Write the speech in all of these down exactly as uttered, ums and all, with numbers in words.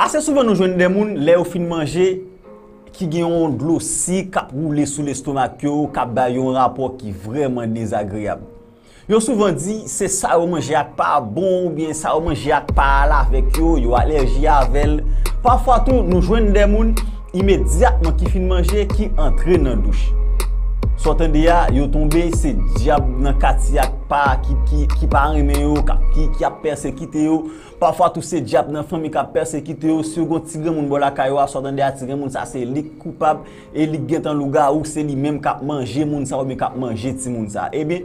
Assez souvent, nous jouons des gens, les au fin de manger, qui ont de l'eau si, qui roulent sous l'estomac, qui ont un rapport qui est vraiment désagréable. Ils ont souvent dit, c'est ça, on mange pas bon, ou bien ça, on mange pas là avec eux, ils ont allergie avec eux. Parfois, tout, nous jouons des gens immédiatement qui finissent de manger, qui entrent dans la douche. Sortant de là, ils sont tombés, c'est diable dans le quartier qui pas aimé, qui a persécuté. Parfois, tous ces diables dans la famille qui a persécuté. Si vous avez un petit gars qui a sortant de là, ça c'est les coupables et les gens dans le lugar où c'est lui-même qui a mangé, qui a mangé. Eh bien,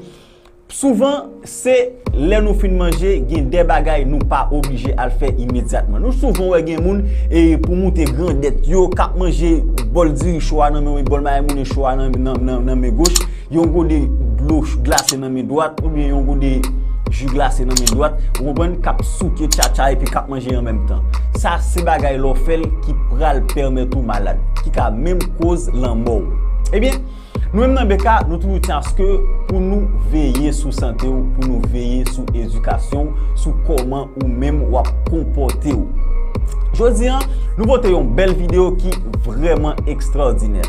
souvent, c'est les nous fin manger, il y a des bagailles nous pas obligés à le faire immédiatement. Nous souvent il y a des gens et pour monter grande dette, yo cap manger bol du choix non mais bol maï moun choix non non mes gauche, yo go de l'eau glacée dans mes droite ou bien yo go de jus glacé dans mes droite, on prend cap souké tcha-tcha et puis cap manger en même temps. Ça c'est bagaille l'on fait qui pral permettre aux malades qui a même cause la mort. Eh bien, nous-mêmes dans B K, nous trouvons que pour nous veiller sur santé, pour nous veiller sur l'éducation, sur comment ou même ou comporter. Aujourd'hui, nous votons une belle vidéo qui est vraiment extraordinaire.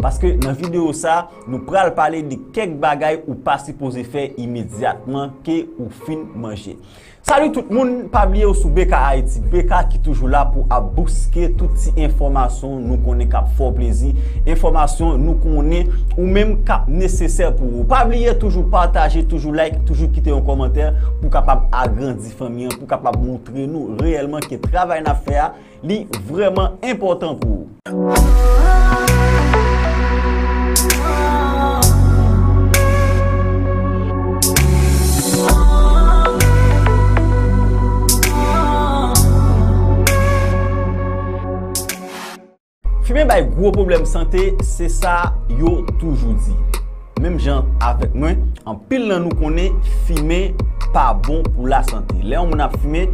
Parce que dans la vidéo, ça, nous allons parler de quelques bagailles ou pas supposé faire immédiatement que ou fin manger. Salut tout le monde, pas oublier sur B K Haïti. B K qui est toujours là pour abousquer toutes ces informations, nous connaissons cap fort plaisir, informations nous connaissons ou même cap nécessaire pour vous. Pas oublier toujours partager, toujours like, toujours quitter un commentaire pour capable agrandir famille, pour capable montrer nous réellement que travail à faire, li vraiment important pour vous. Mais bah, gros problème santé, c'est ça yo toujours dit. Même gens avec moi, en pile là nous connaît fumer pas bon pour la santé. Là on a fumé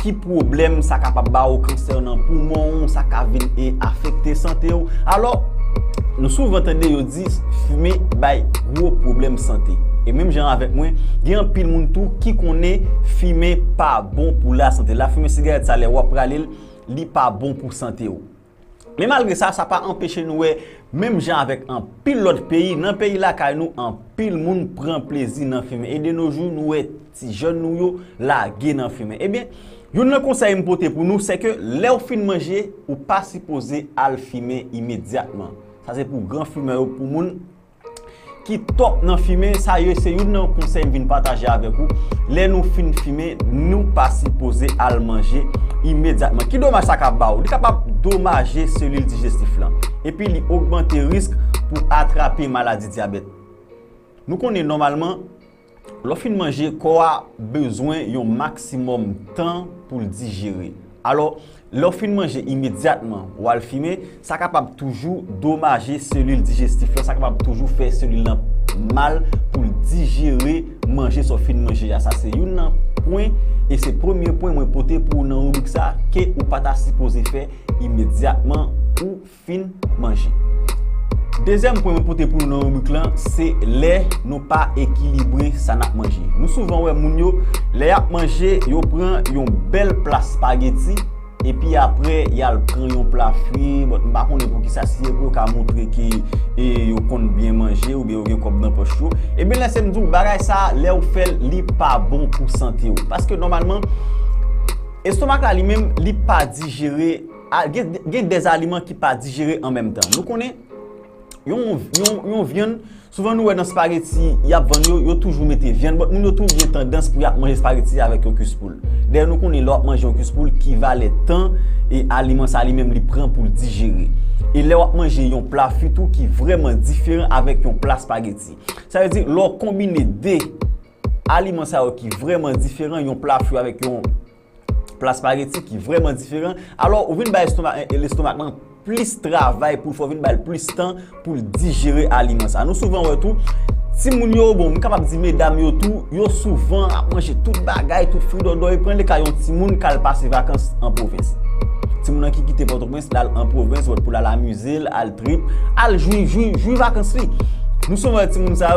qui problème ça capable ba au cancer dans poumon, ça capable et affecter santé. Alors nous souvent entendez yo dit fumer bah gros problème santé. Et même gens avec moi, il y a un pile monde tout qui connaît fumer pas bon pour la santé. La fumer cigarette ça les ou pralil, li pas bon pour santé. Mais malgré ça, ça n'a pas empêché nous, même gens avec un pile l'autre pays, dans le pays là, nous, un pile monde prend plaisir dans le film. Et de nos jours, nous, les jeunes, nous, la guerre dans le film. Eh bien, un conseil que je porte pour nous, c'est que les fin de manger, ou pas supposé à le filmer immédiatement. Ça, c'est pour grand fumeur, pour monde qui top dans le film. Ça, c'est un conseil que je viens partager avec vous. Les nous fin de filmer, nous, pas supposé à le manger immédiatement. Qui dommage ça qu'a baou? Li capable dommager cellules digestives là. Et puis il augmente risque pour attraper maladie diabète. Nous connaissons normalement l'offre de manger qu'on a besoin d'un maximum de temps pour le digérer. Alors l'offre de manger immédiatement ou al fumer, ça capable toujours dommager cellules digestives là, ça capable toujours faire cellules là mal pour le digérer, manger son fin de manger. Ça c'est un point et c'est le premier point que je porte pour nous dire ça que vous n'êtes pas supposé faire immédiatement ou fin manger. Deuxième point que je porte pour nous dire c'est les non pas équilibré ça n'a manger. Nous souvent ouais moun yo les a manger, yo prend une belle place spaghetti et puis après il a prend un plat fibre, par contre pour qui ça c'est pour qu'a montrer qui et yo compte bien manger ou bien yon comme dans poche yo. Et bien là c'est me dire bagay ça les ou fait li pas bon pour santé parce que normalement estomac là lui-même li pas digéré, il y a des aliments qui pas digérés en même temps. Nous connaît yon yon viande souvent nous dans spaghetti, y a vanyo yo toujours mettez viande, mais nous tout bien tendance pour y manger spaghetti avec un cus poule. Dès nous connaît l'autre manger un cus poule qui va le temps et aliment ça lui-même li prend pour le digérer. Et là on manger un plat futur qui vraiment différent avec un plat spaghetti. Ça veut dire l'on combiner des aliments ça qui vraiment différent, un plat futur avec un plat spaghetti qui vraiment différent. Alors on vient ba l'estomac plus travail pour faire une balle plus temps pour digérer aliment ça nous souvent ouais tout si moun yo bon capable dire mesdames yo tout yo souvent à manger toute bagaille tout fruit d'odor et prend les caillons ti moun k'al passer vacances en province ti moun qui quitter Port-au-Prince là en province pour la la musée al trip al jouer jouer jouer vacances li nous souvent ti moun ça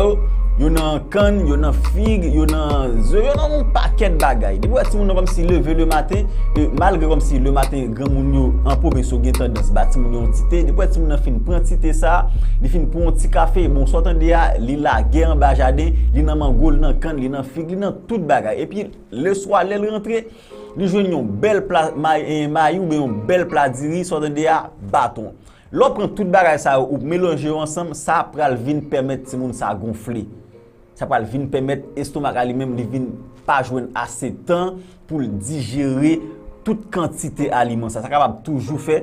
yo Yon nan canne, yon nan figue, yon nan zeu, yon nan un paquet de bagaille. Des fois si on comme si lever le matin, malgré comme si le matin grand moun yo en province gen tendance bâti moun yo entité, des fois si on fin prend entité ça, li fin pour un petit café, bon s'entendé a, li la guerre en bas jardin, li nan mangol, nan canne, li nan figue, li nan toute bagaille. Et puis le soir l'elle rentré, li joine yon belle plat maillou mais yon belle plat diri s'entendé a bâton. L'on prend toute bagaille ça ou mélanger ensemble, ça pral vinn permettre ti moun ça gonfler. Ça va venir permettre l'estomac à lui-même de ne pas jouer assez de temps pour digérer toute quantité d'aliments. Ça va toujours faire,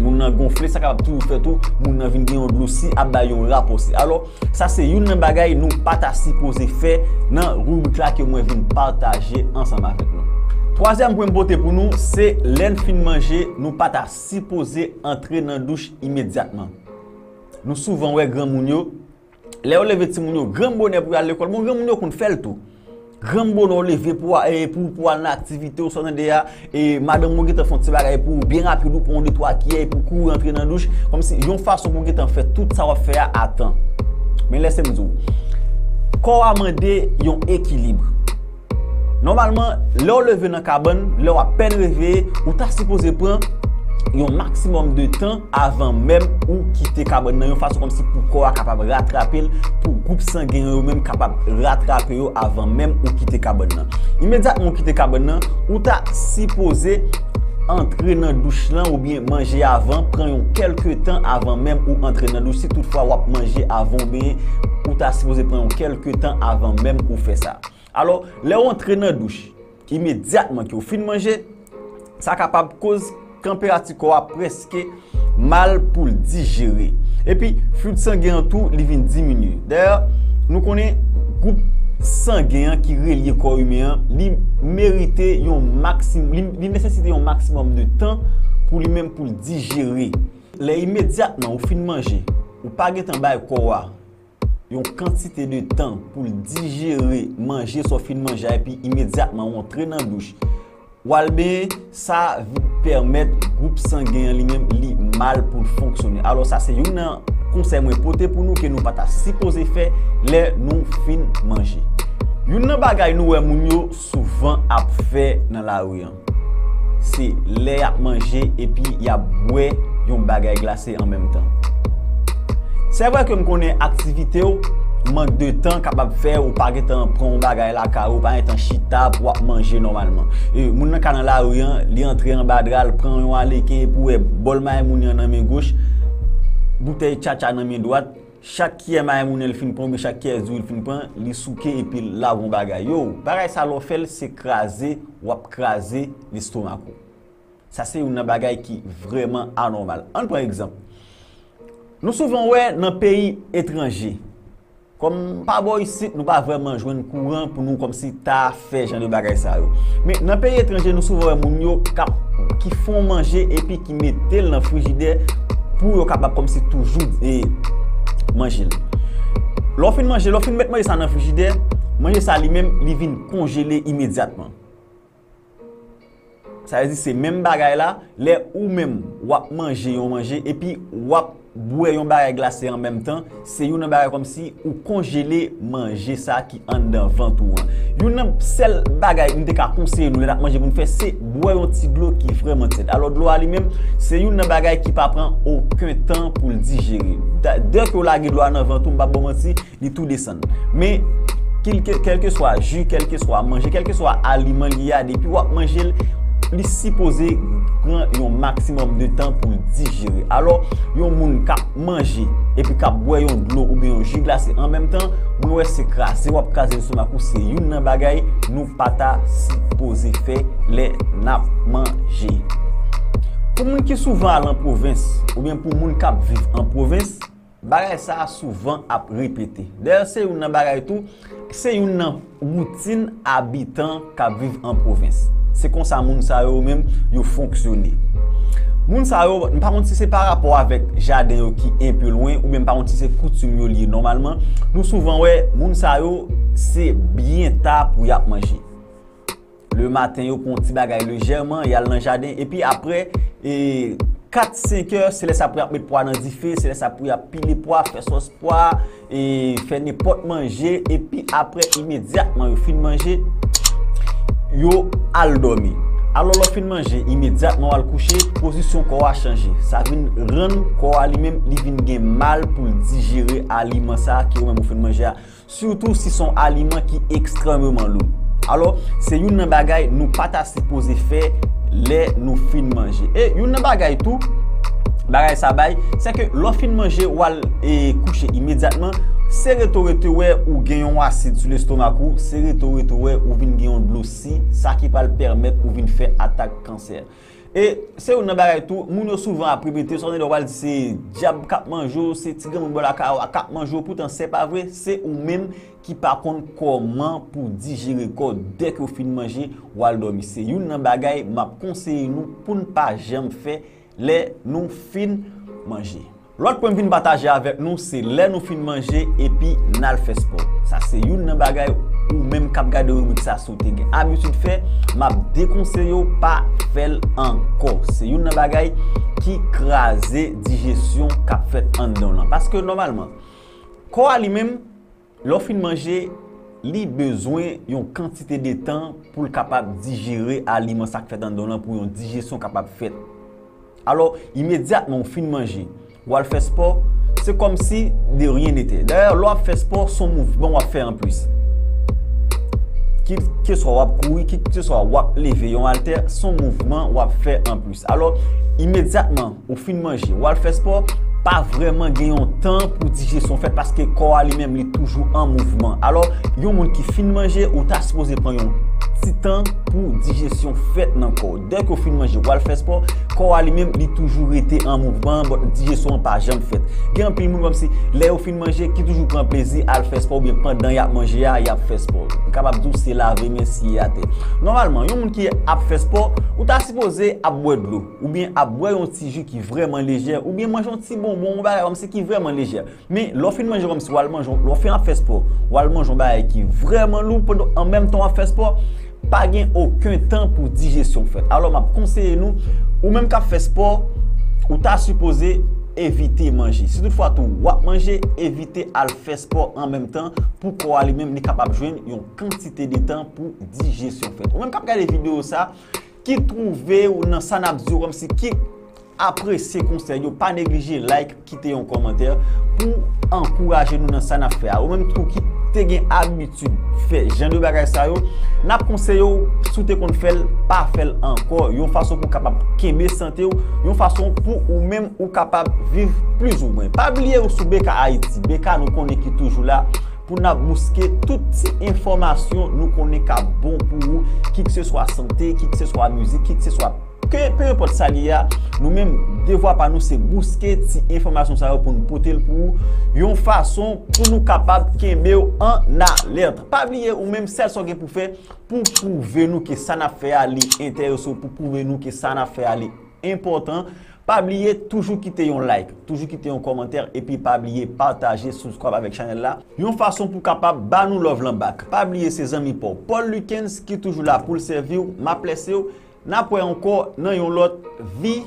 mon gonfler, ça va toujours faire tout, mon vin bien aussi, abayon rapproché. Alors, ça c'est une bagaille nous pas ta supposé faire dans rubrique là que moi venir partager ensemble avec nous. Troisième point beauté pour nous, c'est l'en fin manger, nous pas ta supposé entrer dans la douche immédiatement. Nous souvent ouais grand moun yo Léo levé ti moun yo grand bonheur pour aller l'école. Mon grand moun yo kon fè tout. Grand bonheur levé pour pour pour aller activité au sonnen de et madame moun gèt font ti bagay pour bien rapide pour on nettoyer qui est pour courir rentrer dans douche comme si yon façon moun gèt en fait tout ça va faire à temps. Mais laissez-moi dire. Corps a mandé yon équilibre. Normalement, Léo levé dans cabane, Léo à peine levé, ou ta supposé prendre un maximum de temps avant même ou quitter carbone dans une façon comme si pour corps capable de rattraper pour groupe sanguin même capable de rattraper avant même ou quitter carbone immédiatement quitter carbone ou ta supposé entrer dans douche là ou bien manger avant prendre quelques temps avant même ou entrer dans douche si toutefois ou manger avant bien ou ta supposé prendre quelques temps avant même ou faire ça alors là entrer dans douche immédiatement qui au fin manger ça capable cause température quoi presque mal pour le digérer et puis flux sanguin en tout il vient diminuer d'ailleurs nous connaissons groupe sanguin qui relie corps humain il mérite un maximum il nécessite un maximum de temps pour lui-même pour le digérer les immédiatement au fin de manger ou pas gain en bas corps une quantité de temps pour le digérer manger sauf fin de manger et puis immédiatement on entre dans la douche Walbé, ça permet groupe sanguin lui-même li mal pour fonctionner. Alors ça c'est un conseil important pour nous que nous pas ta supposé faire les nous fin manger. Une bagaille nous wè moun yo souvent a fait dans la rue. C'est les a manger et puis y a boire yon bagaille glacé en même temps. C'est vrai que me connais activité ou manque de temps capable faire ou pas temps prendre bagaille la ka ou pas temps chita pour manger normalement et moun nan ka nan la rue li entrer en badral prend yon aleke pour bol may moun nan main gauche bouteille chacha nan main droite chaque qui est may moun el fin prend chaque qui est zou il fin prend li souke et puis la bon bagaille yo bagaille ça l'on fait c'est craser ou craser l'estomac ça c'est une bagaille qui vraiment anormal on prend exemple nous souvent ouais dans pays étranger comme pas bon ici nous pas vraiment jouer un courant pour nous comme si ta fait genre de bagaille ça mais dans pays étranger nous souvent moun yo qui font manger et puis qui mettent dans frigidaire pour yo capable comme si toujours et manger l'on fin manger l'on fin mettre manger ça dans frigidaire manger ça lui-même li vinn congeler immédiatement ça veut dire ces même bagaille là les ou même ou manger on manger et puis ou boire yon bagay glacé en même temps, c'est une bagay comme si ou congeler manger ça qui en dans ventre ou. Une seule bagay nous te ka conseiller nous la manger pour nous faire c'est boire un petit de l'eau qui vraiment tête. Alors de l'eau lui-même, c'est une bagay qui pas prend aucun temps pour le digérer. Dès que la gèd l'eau dans ventre ou pas bon menti, il tout descend. Mais quel que soit jus, quel que soit manger, quel que soit aliment lié à depuis ou manger li supposé prend un maximum de temps pour digérer. Alors, yon moun k'ap manger et puis k'ap boire yon de l'eau ou bien un jus glacé en même temps, moun wè se krasé, wap krasé le somakou, c'est une bagaille nous pas ta supposé faire les n'a manger. Pour moun qui souvent en province ou bien pour moun k'ap vivre en province, bagaille ça souvent a répété. D'ailleurs, c'est une bagaille tout, c'est une routine habitant k'ap vivre en province. C'est comme ça moun sa yo même yo fonctionner. Moun sa yo, par contre si c'est par rapport avec jardin yo qui est un peu loin ou même par contre si c'est coutume yo lié normalement, nous souvent ouais moun sa yo c'est bien tard pour y a manger. Le matin yo prend petit bagay légèrement, y a dans jardin et puis après et quatre à cinq heures, c'est laisser pour mettre poids dans le feu, c'est laisser pour piler poids, faire sauce poids et faire n'importe manger et puis après immédiatement vous fin manger, yo al dormi. Alors l'on fin manger immédiatement al coucher, position corps a changé. Ça vient rendre corps lui-même il vient gain mal pour digérer aliment ça qui même fin manger, surtout si son aliment qui extrêmement lourd. Alors, c'est une bagaille nous pas ta supposé faire les nous fin manger. Et une bagaille tout bagaille ça bail, c'est que l'on fin manger ou al et coucher immédiatement, c'est retourné ou gagne un acide sur l'estomac ou c'est retourné ou vinn gagne un blossi, ça qui va le permettre ou vinn faire attaque cancer. Et c'est une bagaille tout, moun souvent après meté sonné de wal c'est diable cap manjou, c'est tigre moun bola cap manjou, pourtant c'est pas vrai, c'est ou même qui par contre comment pour digérer corps dès que vous fin manger ou al dormir. C'est une bagaille m'a conseillé nous pour ne pas jamais faire les nous fin manger. L'autre point que nous partager avec nous, c'est les nous fin manger et puis n'al fait sport. Ça c'est une bagaille ou même cap garder rubrique ça sauter. Habitude fait, m'a déconseillé pas faire encore. C'est une bagaille qui craser digestion cap fait en dedans parce que normalement corps lui-même l'on fin manger, li besoin yon quantité de temps pour capable digérer aliment ça fait en dedans pour une digestion capable fait. Alors immédiatement on fin manger ou al fait sport, c'est comme si de rien n'était. D'ailleurs, l'on fait sport, son mouvement va faire en plus. Qui soit wap courir, qui soit wap lever, yon alter, son mouvement wap faire en plus. Alors, immédiatement, au fin de manger, ou al fait sport, pas vraiment gagner temps pour digérer son fait parce que corps lui-même est toujours en mouvement. Alors, yon moun qui fin de manger, ou ta supposé prendre un petit temps pour digestion faite dans corps. Dès qu'on fin de manger, ou al fait sport, corps lui-même est toujours été en mouvement, digestion pas jamais faite. Gen pile moun comme si les au fin de manger qui toujours prend plaisir al fait sport ou bien pendant y a manger, y a fait sport. Capable dou c'est laver merci à terre. Normalement, yon moun qui a fait sport, ou ta supposé à boire de l'eau ou bien à boire un petit jus qui vraiment léger ou bien manger un petit bon bon bagay comme c'est qui vraiment léger. Mais l'on fin manger comme si ou mange l'on fin fait sport, ou mange un bagay qui vraiment lourd en même temps à faire sport, pas gain aucun temps pour digestion faite. Alors m'a conseiller nous ou même qu'a fait sport ou t'a supposé éviter manger. Si toutefois tout ou manger, éviter à faire sport en même temps pour pouvoir lui-même ni capable joindre une quantité de temps pour digestion faite. Ou même qu'a regarder vidéo ça qui trouver ou dans ça n'a comme si qui après ces conseils, pas négliger like, quitter un commentaire pour encourager nous dans ça n'a fait. Ou même tout qui te gen habitude fait genre de bagay ça yo, n'a conseillé sous te qu'on fait pas faire encore, yon façon pour capable kembe santé ou, yon façon pour ou même ou capable vivre plus ou moins. Pas oublier ou sous B K Haïti, B K nous connaît qui toujours là pour nous bousquer toutes ces informations nous connaît qu'à bon pour vous, qui que ce soit santé, qui que ce soit musique, qui que ce soit que peu importe ça liya, nous même devoir par nous c'est bousquer ces informations ça pour nous porter pour une façon pour nous capable kembe en alerte. Pas oublier ou même celle ça pour faire pour prouver nous que ça n'a fait aller intéressant, pour prouver nous que ça n'a fait aller important. Pas oublier toujours quitter un like, toujours quitter un commentaire et puis pas oublier partager, subscribe avec channel là. Une façon pour capable ba nous love l'en bac. Pas oublier ses amis pour Paul Luckens qui toujours là pour le servir, m'a plaisé. N'a pas encore dans une autre vidéo.